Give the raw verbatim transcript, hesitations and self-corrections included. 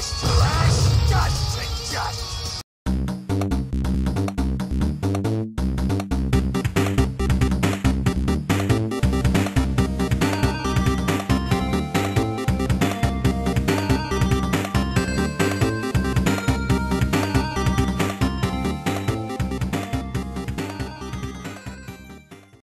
Dust, dust, dust, dust.